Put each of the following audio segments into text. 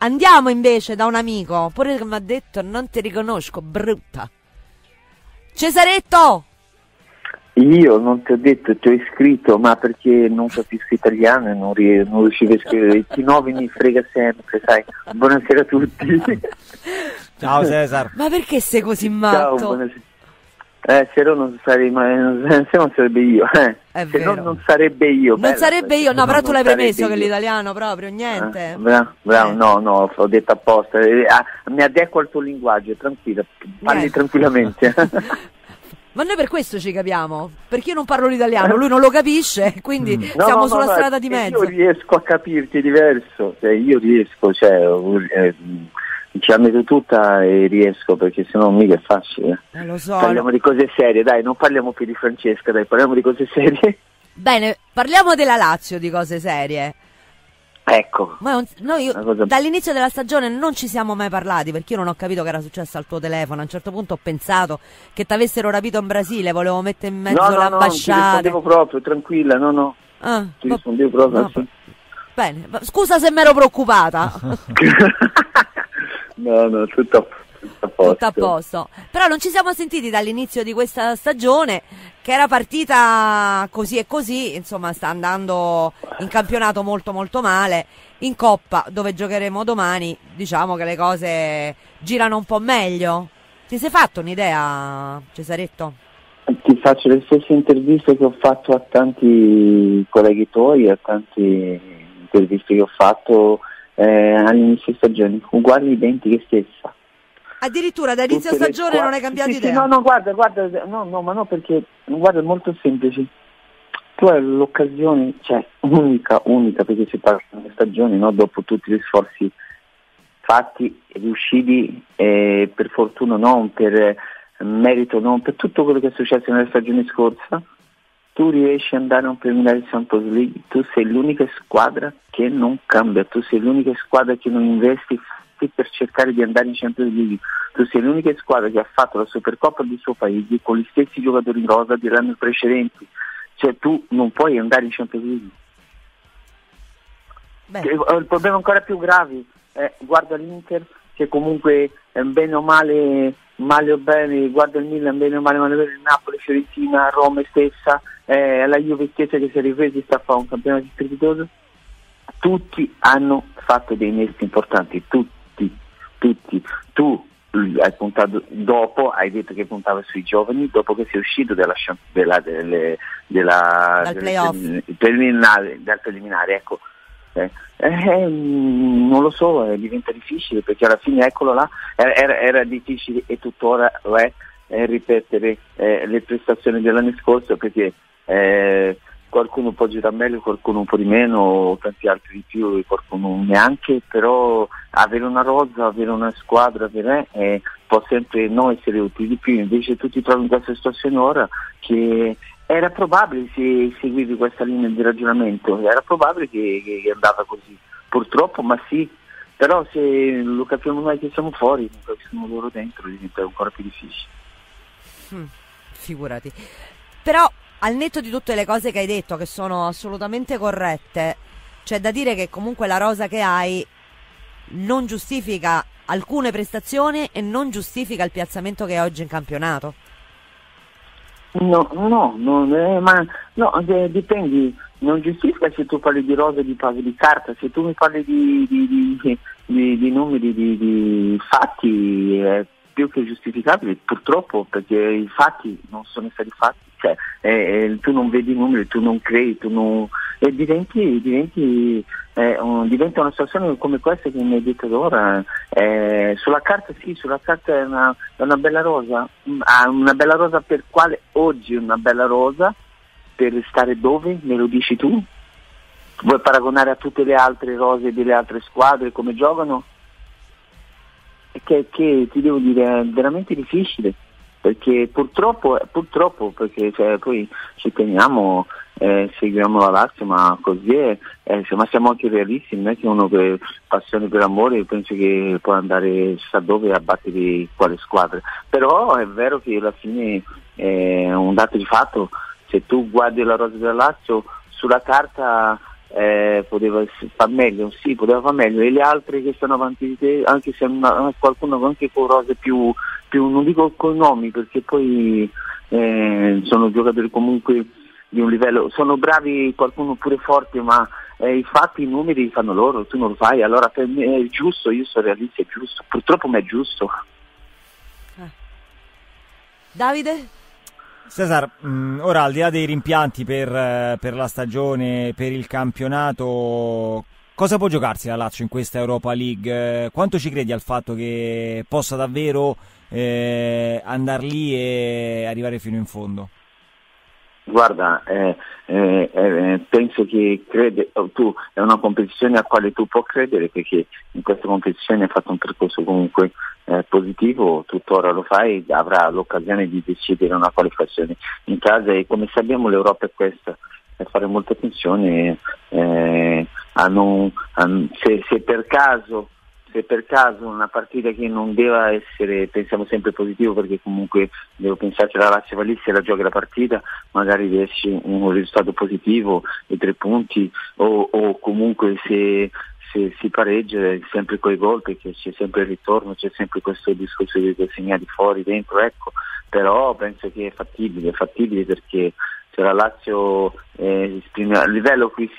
Andiamo invece da un amico, pure che mi ha detto non ti riconosco, brutta. Cesaretto! Io non ti ho detto, ti ho iscritto, ma perché non capisco italiano e non riuscivo a scrivere. Il T9 mi frega sempre, sai. Buonasera a tutti. Ciao Cesar. Ma perché sei così matto? Ciao, buonasera. Se no non sarei mai, se non sarebbe io, se no non sarebbe io. Non sarebbe io, no, però tu l'hai premesso che l'italiano proprio, niente. Bravo, no, ho detto apposta, mi adeguo al tuo linguaggio, tranquilla, parli tranquillamente. Ma noi per questo ci capiamo, perché io non parlo l'italiano, lui non lo capisce, quindi siamo sulla strada di mezzo. Io riesco a capirti diverso, io riesco, ci la metto tutta e riesco, perché sennò mica è facile. Lo so. Parliamo di cose serie, dai, non parliamo più di Francesca, dai, parliamo di cose serie. Bene, parliamo della Lazio, di cose serie. Ecco. Ma noi dall'inizio della stagione non ci siamo mai parlati, perché io non ho capito che era successo al tuo telefono. A un certo punto ho pensato che ti avessero rapito in Brasile, volevo mettere in mezzo l'ambasciata. No, ti rispondevo proprio, tranquilla, no. Ah, ti rispondevo proprio. No, bene, scusa se mi ero preoccupata. No, tutto a posto. Però non ci siamo sentiti dall'inizio di questa stagione, che era partita così e così, insomma sta andando in campionato molto molto male, in Coppa dove giocheremo domani diciamo che le cose girano un po' meglio. Ti sei fatto un'idea, Cesaretto? Ti faccio le stesse interviste che ho fatto a tanti colleghi tuoi, a tante interviste che ho fatto all'inizio stagione, uguali identiche stessa. Addirittura da inizio stagione non hai cambiato idea? Sì, no, guarda, no, ma no, perché guarda, è molto semplice. Tu hai l'occasione, cioè, unica, perché si parla di una stagione, no? Dopo tutti gli sforzi fatti, riusciti, per fortuna non, per merito non, per tutto quello che è successo nella stagione scorsa, tu riesci ad andare a un preliminare Champions League, tu sei l'unica squadra che non cambia, tu sei l'unica squadra che non investi per cercare di andare in Champions League, tu sei l'unica squadra che ha fatto la Supercoppa del suo paese con gli stessi giocatori in rosa dell'anno precedente, cioè tu non puoi andare in Champions League. Beh. Il problema ancora più grave è, guarda l'Inter che comunque è bene o male, male o bene, guarda il Milan bene o male, male o bene, il Napoli, Fiorentina, Roma stessa, la Juve stessa che si è ripresa e sta a fare un campionato strepitoso. Tutti hanno fatto dei innesti importanti, tutti. Tu hai puntato dopo, hai detto che puntava sui giovani dopo che sei uscito dal preliminare, ecco. Non lo so, diventa difficile perché alla fine, eccolo là, era difficile e tuttora lo è, ripetere le prestazioni dell'anno scorso, perché qualcuno può girare meglio, qualcuno un po' di meno, tanti altri di più e qualcuno neanche, però avere una rosa, avere una squadra, può sempre non essere utile di più. Invece tu ti trovi in questa situazione ora che era probabile, se seguivi questa linea di ragionamento, era probabile che andava così, purtroppo, ma sì, però se lo capiamo noi che siamo fuori, non capiscono loro dentro, diventa ancora più difficile. Figurati. Però al netto di tutte le cose che hai detto, che sono assolutamente corrette, c'è da dire che comunque la rosa che hai non giustifica alcune prestazioni e non giustifica il piazzamento che hai oggi in campionato. Dipende, non giustifica se tu parli di rosa e di carta, se tu mi parli di numeri, di fatti, è più che giustificabile, purtroppo, perché i fatti non sono stati fatti. Cioè, tu non vedi i numeri, tu non crei, e diventa una situazione come questa che mi hai detto ora. Sulla carta sì, sulla carta è una bella rosa, una bella rosa per quale oggi, una bella rosa per stare dove? Me lo dici tu? Vuoi paragonare a tutte le altre rose delle altre squadre come giocano? Che ti devo dire, è veramente difficile. Perché purtroppo perché poi ci teniamo, seguiamo la Lazio, ma così ma siamo anche realisti, non è che uno per passione per amore penso che può andare sa dove a battere quale squadra, però è vero che alla fine è un dato di fatto, se tu guardi la rosa della Lazio sulla carta poteva far meglio, sì, poteva far meglio, e le altre che stanno avanti di te, anche se qualcuno anche con cose più, non dico con nomi, perché poi sono giocatori comunque di un livello, sono bravi, qualcuno pure forte, ma i fatti, i numeri li fanno loro, tu non lo fai, allora per me è giusto, io sono realista, è giusto, purtroppo mi è giusto. Davide? Cesar, ora al di là dei rimpianti per la stagione, per il campionato, cosa può giocarsi la Lazio in questa Europa League? Quanto ci credi al fatto che possa davvero andar lì e arrivare fino in fondo? Guarda, penso che tu è una competizione a quale tu puoi credere, perché in questa competizione hai fatto un percorso comunque positivo, tuttora lo fai, avrà l'occasione di decidere una qualificazione in casa, e come sappiamo l'Europa è questa, è fare molta attenzione se per caso una partita che non deve essere, pensiamo sempre positivo, perché comunque devo pensare che la Lazio va lì, se la gioca la partita magari riesce un risultato positivo e 3 punti, o comunque se si pareggia sempre coi gol, perché c'è sempre il ritorno, c'è sempre questo discorso di segnali fuori, dentro, ecco, però penso che è fattibile, perché se la Lazio esprime a livello qui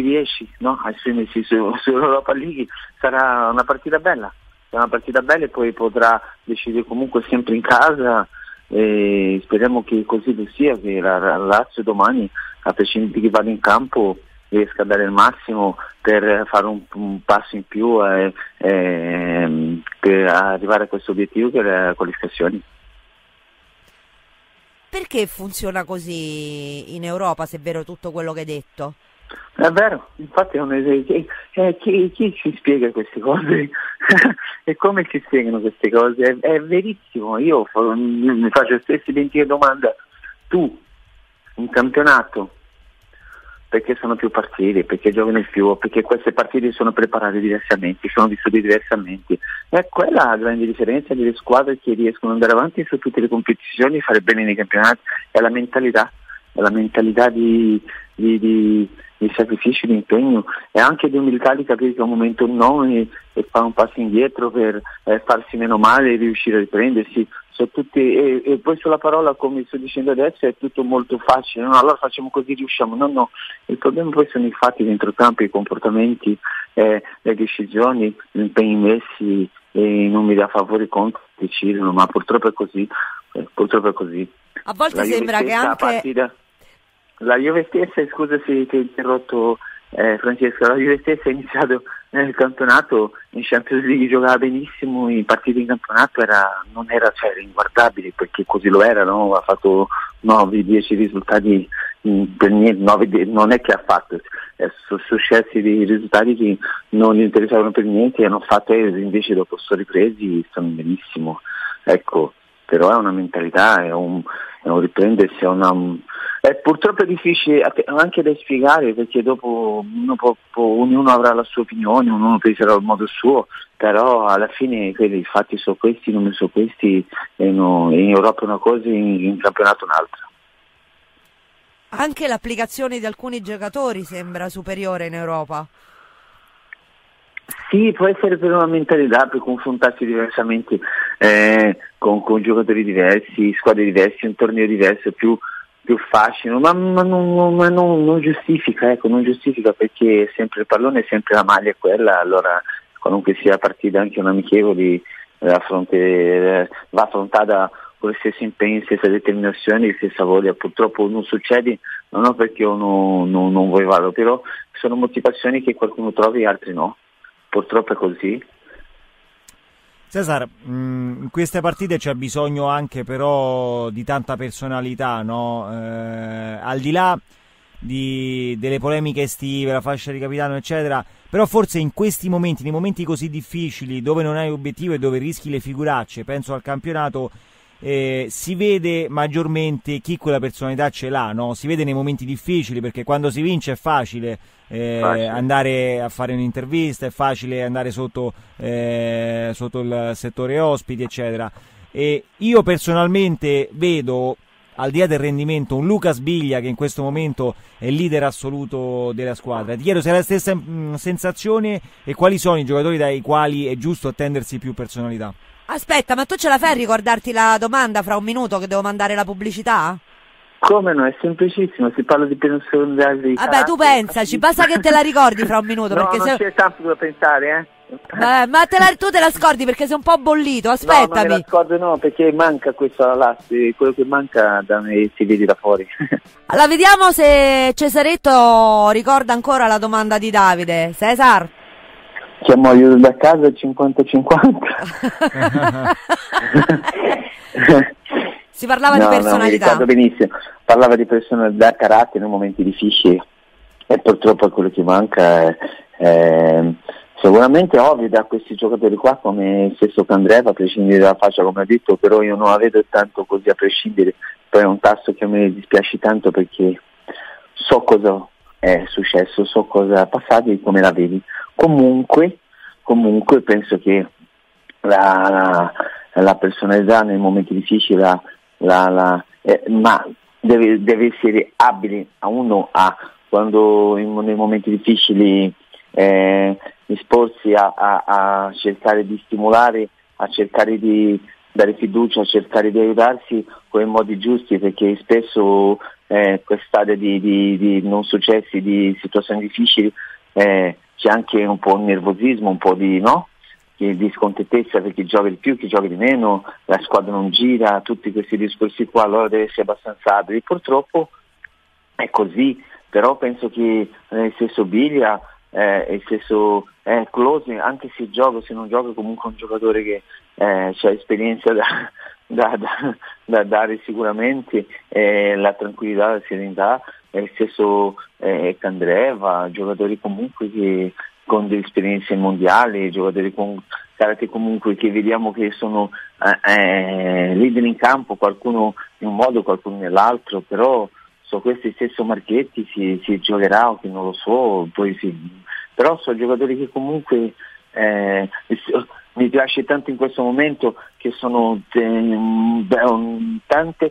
riesci, no? A esprimersi sull'Europa League, sarà una partita bella, e poi potrà decidere comunque sempre in casa, e speriamo che così lo sia, che la Lazio domani, a prescindere di chi vada in campo, riesca a dare il massimo per fare un passo in più per arrivare a questo obiettivo che è la qualificazione. Perché funziona così in Europa, se è vero tutto quello che hai detto? È vero, infatti chi ci spiega queste cose? E come si spiegano queste cose? È verissimo, io mi faccio le stesse identiche domande. Tu, un campionato, perché sono più partite, perché giocano di più, perché queste partite sono preparate diversamente, sono vissute diversamente. È quella la grande differenza delle squadre che riescono ad andare avanti su tutte le competizioni e fare bene nei campionati. È la mentalità di sacrificio, di impegno, e anche di umiltà, di capire che a un momento no e fare un passo indietro per farsi meno male e riuscire a riprendersi. E poi sulla parola, come sto dicendo adesso, è tutto molto facile, no, allora facciamo così, riusciamo, no, il problema poi sono i fatti dentro il campo, i comportamenti, le decisioni, gli impegni messi, e non mi dà favore contro, decidono, ma purtroppo è così. A volte la sembra che anche la Juve stessa, scusa se ti ho interrotto Francesco, la Juve stessa ha iniziato nel campionato, in Champions League giocava benissimo, in partite in campionato non era inguardabile, perché così lo era, no? Ha fatto 9-10 risultati, per niente, 9, non è che ha fatto, sono successi dei risultati che non gli interessavano per niente, e hanno fatto, invece dopo sono ripresi, stanno benissimo, ecco, però è una mentalità, è un riprendersi, purtroppo è difficile anche da spiegare, perché dopo ognuno avrà la sua opinione, ognuno penserà al modo suo, però alla fine i fatti sono questi, i numeri sono questi, e in Europa una cosa, in campionato un'altra. Anche l'applicazione di alcuni giocatori sembra superiore in Europa. Sì, può essere per una mentalità, per confrontarsi diversamente con giocatori diversi, squadre diverse, un torneo diverso, più facile, ma non giustifica, ecco, non giustifica, perché sempre il pallone è sempre la maglia quella, allora qualunque sia la partita, anche un amichevole, va affrontata con lo stesso impegno, stessa determinazione, stessa voglia. Purtroppo non succede, non è perché io non volevo, però sono motivazioni che qualcuno trovi e altri no, purtroppo è così. Cesar, in queste partite c'è bisogno anche però di tanta personalità, no? Al di là delle polemiche estive, la fascia di capitano eccetera, però forse in questi momenti, nei momenti così difficili dove non hai obiettivo e dove rischi le figuracce, penso al campionato, si vede maggiormente chi quella personalità ce l'ha, no? Si vede nei momenti difficili, perché quando si vince è facile. Andare a fare un'intervista, è facile andare sotto il settore ospiti eccetera, e io personalmente vedo al di là del rendimento, un Luca Sbiglia che in questo momento è leader assoluto della squadra. Ti chiedo se è la stessa sensazione e quali sono i giocatori dai quali è giusto attendersi più personalità. Aspetta, ma tu ce la fai a ricordarti la domanda fra un minuto che devo mandare la pubblicità? Come no, è semplicissimo, si parla di personalità. Vabbè, tu pensaci, basta che te la ricordi fra un minuto. No, perché non c'è tanto da pensare, eh? Ma tu te la scordi perché sei un po' bollito, aspettami. No, me la scordo no, perché manca questo all'asti, quello che manca da me si vede da fuori. Allora vediamo se Cesaretto ricorda ancora la domanda di Davide. Cesar, chiamo aiuto da casa 50-50. Si parlava di personalità. No, mi ricordo benissimo, parlava di personalità, carattere in momenti difficili e purtroppo è quello che manca. Sicuramente ovvio da questi giocatori qua, come stesso Candreva, a prescindere dalla faccia come ha detto, però io non la vedo tanto così a prescindere, poi è un tasto che mi dispiace tanto perché so cosa è successo, so cosa è passato e come la vedi. Comunque penso che la personalità nei momenti difficili ma deve essere abile a uno a quando nei momenti difficili esporsi a cercare di stimolare, a cercare di dare fiducia, a cercare di aiutarsi con i modi giusti, perché spesso quest'area di non successi, di situazioni difficili c'è anche un po' di nervosismo, un po' di scontentezza perché gioca di più, chi gioca di meno, la squadra non gira, tutti questi discorsi qua, allora deve essere abbastanza abili, purtroppo è così, però penso che nel stesso Biglia il senso è closing, anche se gioca o se non gioca, comunque è un giocatore che ha esperienza da dare sicuramente, la tranquillità, la serenità, il senso Candreva, giocatori comunque che con delle esperienze mondiali, giocatori con caratteri comunque che vediamo che sono leader in campo, qualcuno in un modo, qualcuno nell'altro, però questo stesso Marchetti si giocherà o che non lo so, poi sì. Però sono giocatori che comunque mi piace tanto in questo momento, che sono tante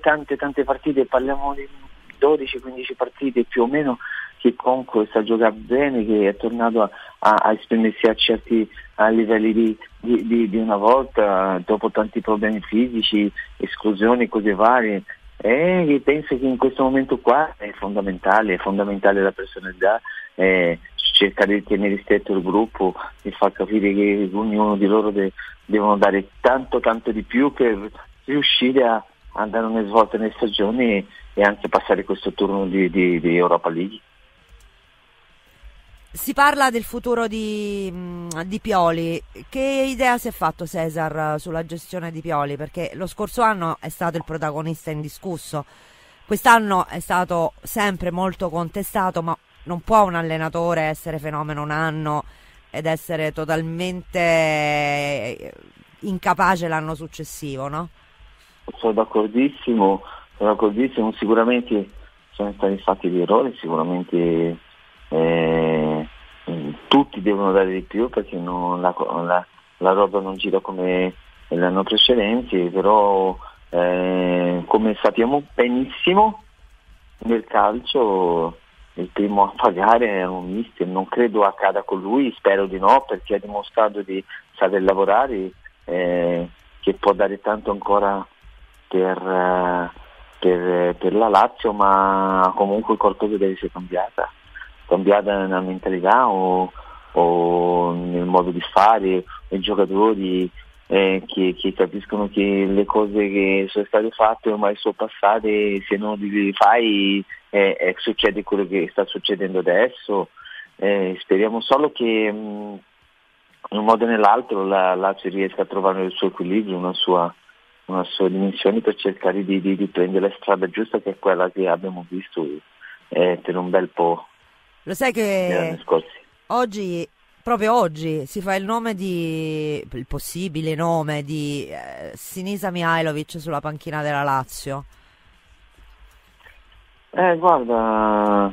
partite, parliamo di 12-15 partite più o meno, che comunque sta giocando bene, che è tornato a esprimersi a certi livelli di una volta, dopo tanti problemi fisici, esclusioni, cose varie. E penso che in questo momento qua è fondamentale la personalità, cercare di tenere stretto il gruppo e far capire che ognuno di loro devono dare tanto di più per riuscire a dare una svolta nelle stagioni e anche passare questo turno di Europa League. Si parla del futuro di Pioli. Che idea si è fatto Cesar sulla gestione di Pioli? Perché lo scorso anno è stato il protagonista indiscusso, quest'anno è stato sempre molto contestato, ma non può un allenatore essere fenomeno un anno ed essere totalmente incapace l'anno successivo, no? Sono d'accordissimo, sicuramente sono stati fatti gli errori, sicuramente tutti devono dare di più perché la roba non gira come l'anno precedente, però come sappiamo benissimo nel calcio il primo a pagare è un mister, non credo accada con lui, spero di no, perché ha dimostrato di saper lavorare, che può dare tanto ancora per la Lazio, ma comunque qualcosa deve essere cambiata nella mentalità o nel modo di fare, i giocatori che capiscono che le cose che sono state fatte ormai sono passate, se non le fai succede quello che sta succedendo adesso, speriamo solo che in un modo o nell'altro la Lazio riesca a trovare il suo equilibrio, una sua dimensione per cercare di prendere la strada giusta, che è quella che abbiamo visto per un bel po'. Lo sai che oggi, proprio oggi, si fa il possibile nome di Sinisa Mihajlović sulla panchina della Lazio? Guarda,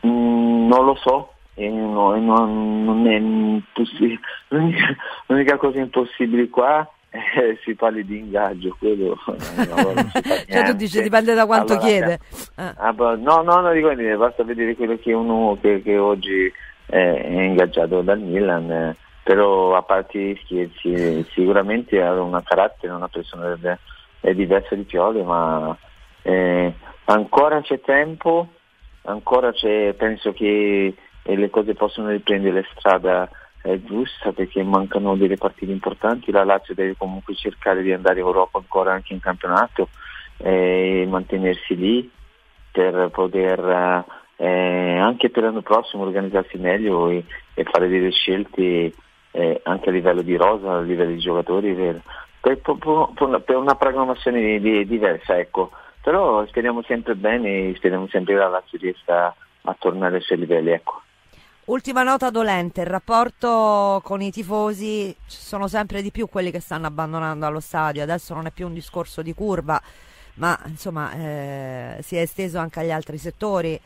non lo so, non è l'unica cosa impossibile qua Si parli di ingaggio, quello non si fa. Cioè tu dici dipende da quanto chiede. No, dipende, basta vedere quello che è uno che oggi è ingaggiato dal Milan, però a parte gli scherzi sicuramente ha un carattere, una persona è diversa di Pioli, ma ancora c'è tempo, ancora c'è, penso che le cose possono riprendere strada giusta, perché mancano delle partite importanti. La Lazio deve comunque cercare di andare in Europa ancora, anche in campionato, e mantenersi lì per poter anche per l'anno prossimo organizzarsi meglio e fare delle scelte anche a livello di rosa, a livello di giocatori, per una programmazione diversa, ecco. Però speriamo sempre bene, speriamo sempre che la Lazio riesca a tornare ai suoi livelli, ecco. Ultima nota dolente, il rapporto con i tifosi: sono sempre di più quelli che stanno abbandonando allo stadio, adesso non è più un discorso di curva, ma insomma si è esteso anche agli altri settori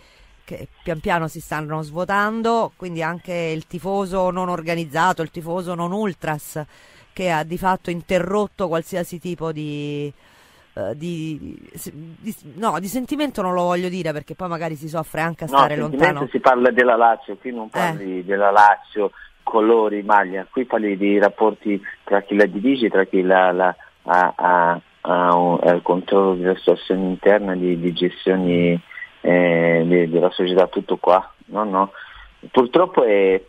che pian piano si stanno svuotando, quindi anche il tifoso non organizzato, il tifoso non ultras, che ha di fatto interrotto qualsiasi tipo di sentimento, non lo voglio dire perché poi magari si soffre anche a stare lontano. Si parla della Lazio, qui non parli della Lazio, colori, maglia, qui parli di rapporti tra chi la dirige, tra chi ha il controllo della situazione interna, di gestioni della società, tutto qua. No, purtroppo è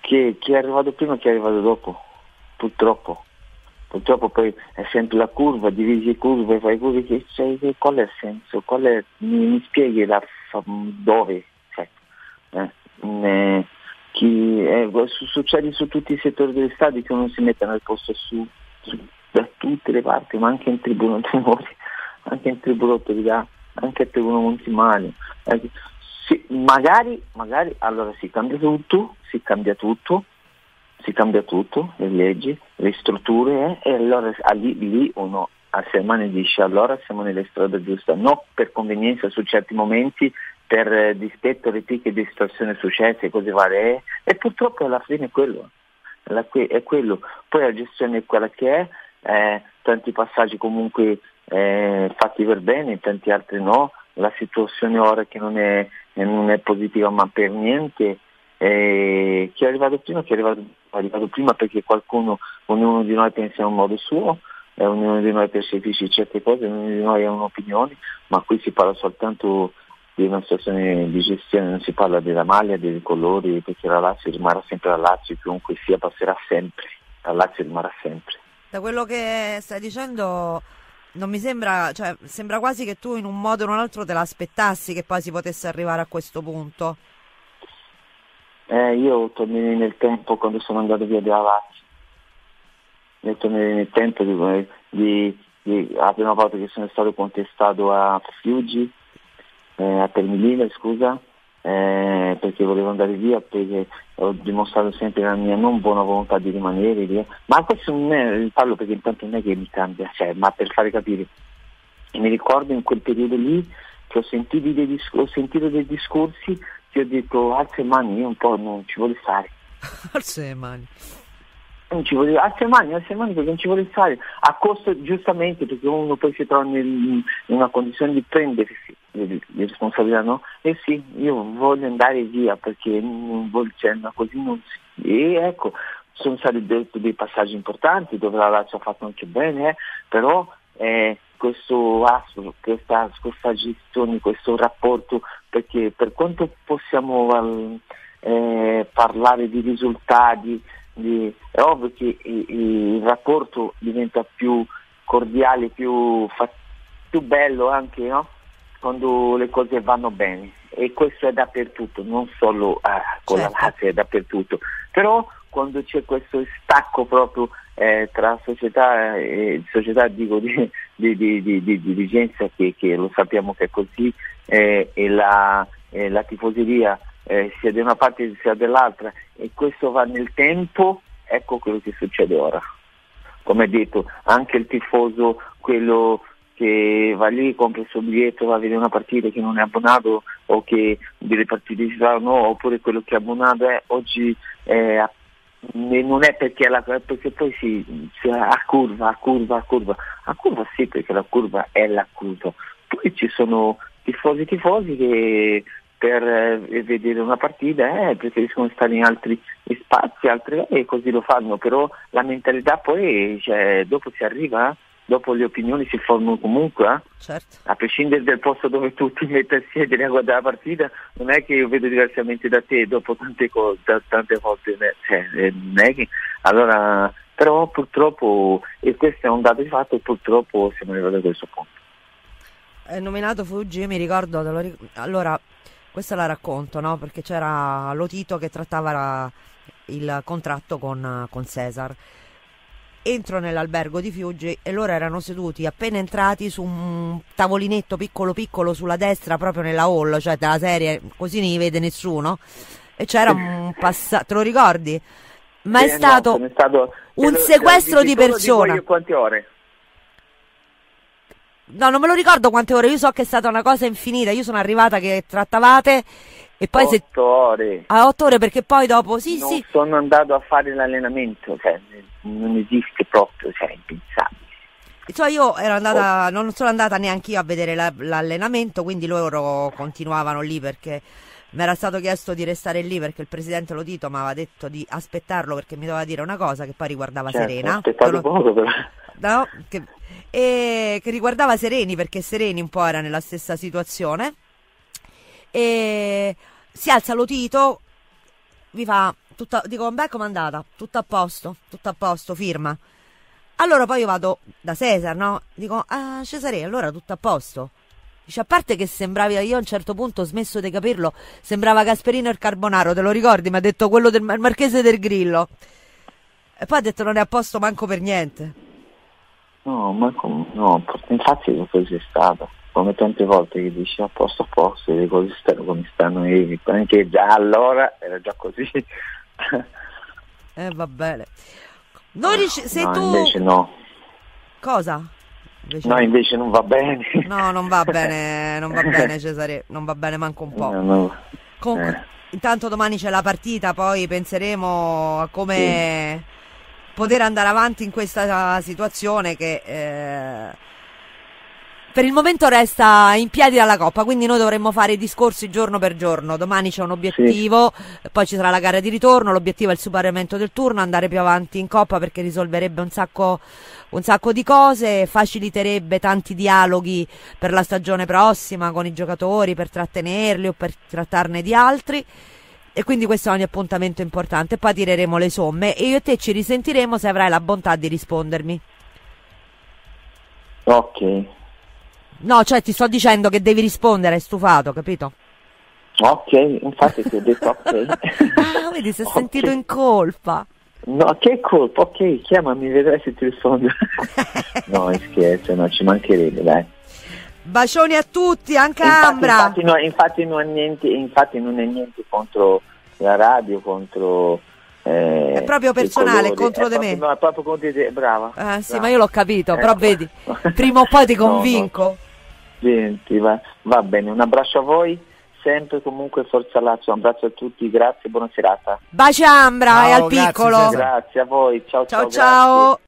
chi è arrivato prima e chi è arrivato dopo, purtroppo poi è sempre la curva, divisi curve, fai curve, che qual è il senso? Mi spieghi dove? Succede su tutti i settori degli stadi che uno si mette nel posto da tutte le parti, ma anche in Tribuna Tremoli, anche in Tribuna Torino, anche in Tribuna Montimagno. Sì, magari allora si cambia tutto, le leggi, le strutture, e allora lì uno a Semane dice allora siamo nella strada giusta, non per convenienza su certi momenti, per dispetto, repliche, distorsione successe, cose varie, e purtroppo alla fine è quello. Poi la gestione è quella che è, tanti passaggi comunque fatti per bene, tanti altri no, la situazione ora che non è positiva ma per niente. Chi è arrivato prima, chi è arrivato prima, perché ognuno di noi pensa in un modo suo, ognuno di noi percepisce certe cose, ognuno di noi ha un'opinione, ma qui si parla soltanto di una situazione di gestione, non si parla della maglia, dei colori, perché la Lazio rimarrà sempre la Lazio, chiunque sia passerà sempre, la Lazio rimarrà sempre. Da quello che stai dicendo non mi sembra, cioè sembra quasi che tu in un modo o in un altro te l'aspettassi che poi si potesse arrivare a questo punto. Io tornerei nel tempo quando sono andato via dalla Lazio. Io tornerei nel tempo la prima volta che sono stato contestato a Fiuggi, a Termilino, perché volevo andare via, perché ho dimostrato sempre la mia non buona volontà di rimanere lì. Ma questo non è, parlo perché intanto non è che mi cambia, ma per fare capire. E mi ricordo in quel periodo lì che ho sentito dei discorsi. Io ho detto alza le mani, io un po' non ci voglio stare. Alza le mani perché non ci voglio stare, a costo, giustamente, perché uno poi si trova in una condizione di prendere le responsabilità, no? E sì, io voglio andare via perché non voglio, cioè, ma così non si... E ecco, sono stati dei passaggi importanti dove la Lazio ha fatto anche bene, però... questo astro, questa gestione, questo rapporto, perché per quanto possiamo parlare di risultati, è ovvio che il rapporto diventa più cordiale, più bello anche, no? Quando le cose vanno bene, e questo è dappertutto, non solo con certo. La Lazio è dappertutto, però quando c'è questo stacco proprio tra società e società, dico di dirigenza, che lo sappiamo che è così, e la tifoseria sia da una parte sia dall'altra, e questo va nel tempo, ecco quello che succede ora. Come detto, anche il tifoso, quello che va lì, compra il suo biglietto, va a vedere una partita, che non è abbonato, o che delle partite si fanno, oppure quello che è abbonato è oggi non è perché, perché poi si a curva sì, perché la curva è l'accuso. Poi ci sono tifosi che per vedere una partita preferiscono stare in altri spazi, altre, e così lo fanno, però la mentalità poi, cioè, dopo si arriva, dopo le opinioni si formano comunque, certo. A prescindere dal posto dove tu ti metti a sedere a guardare la partita, non è che io vedo diversamente da te dopo tante volte, cioè, non è che allora, però purtroppo, e questo è un dato di fatto, purtroppo siamo arrivati a questo punto. È nominato Fuggi, mi ricordo, allora questa la racconto, no? Perché c'era Lotito che trattava il contratto con Cesar. Entro nell'albergo di Fiuggi e loro erano seduti appena entrati su un tavolinetto piccolo sulla destra, proprio nella hall, cioè della serie, così ne vede nessuno, e c'era un passaggio, te lo ricordi? Ma è stato un sequestro di persona. Di quante ore? No, non me lo ricordo quante ore, io so che è stata una cosa infinita, io sono arrivata che trattavate e poi 8 ore. A 8 ore, perché poi dopo sì. Sono andato a fare l'allenamento, cioè non esiste proprio, cioè è impensabile. Cioè io ero andata, non sono andata neanche io a vedere l'allenamento, quindi loro continuavano lì perché mi era stato chiesto di restare lì perché il presidente Lotito mi aveva detto di aspettarlo perché mi doveva dire una cosa che poi riguardava, certo, Serena. Aspettato poco però. No, che riguardava Sereni, perché Sereni un po' era nella stessa situazione, e si alza Lotito, mi fa dico beh, com'è andata? Tutto a posto, firma. Allora poi io vado da Cesar, no? Dico Cesare, allora tutto a posto? Dice, a parte che sembravi, io a un certo punto ho smesso di capirlo, sembrava Gasperino il Carbonaro, te lo ricordi? Mi ha detto quello del Marchese del Grillo, e poi ha detto non è a posto manco per niente. No, infatti così è stato, come tante volte che dici a posto, le cose stanno come stanno, e anche già allora era già così. Va bene. Invece no. Cosa? Invece non va bene. No, non va bene Cesare, non va bene manco un po'. No. Comunque, intanto domani c'è la partita, poi penseremo a come... Sì. Poter andare avanti in questa situazione che per il momento resta in piedi dalla Coppa, quindi noi dovremmo fare i discorsi giorno per giorno. Domani c'è un obiettivo, sì. Poi ci sarà la gara di ritorno, l'obiettivo è il superamento del turno, andare più avanti in Coppa perché risolverebbe un sacco di cose, faciliterebbe tanti dialoghi per la stagione prossima con i giocatori, per trattenerli o per trattarne di altri. E quindi questo è un appuntamento importante, poi tireremo le somme e io e te ci risentiremo se avrai la bontà di rispondermi. Ok. No, cioè ti sto dicendo che devi rispondere, è stufato, capito? Ok, infatti ti ho detto ok. Ah, vedi, si è sentito in colpa. No, che colpa, ok, chiamami, vedrai se ti rispondo. No, scherzo, no, ci mancherebbe, dai. Bacioni a tutti, anche a Ambra. Infatti non è niente contro la radio, contro è proprio personale, contro di me. No, è proprio contro te, brava. Ah, sì, brava. Ma io l'ho capito, però vedi, prima o poi ti convinco. No. Senti, va bene, un abbraccio a voi, sempre comunque forza Lazio, un abbraccio a tutti, grazie, buona serata. Bacia Ambra, ciao, e al grazie, piccolo. Grazie a voi, ciao.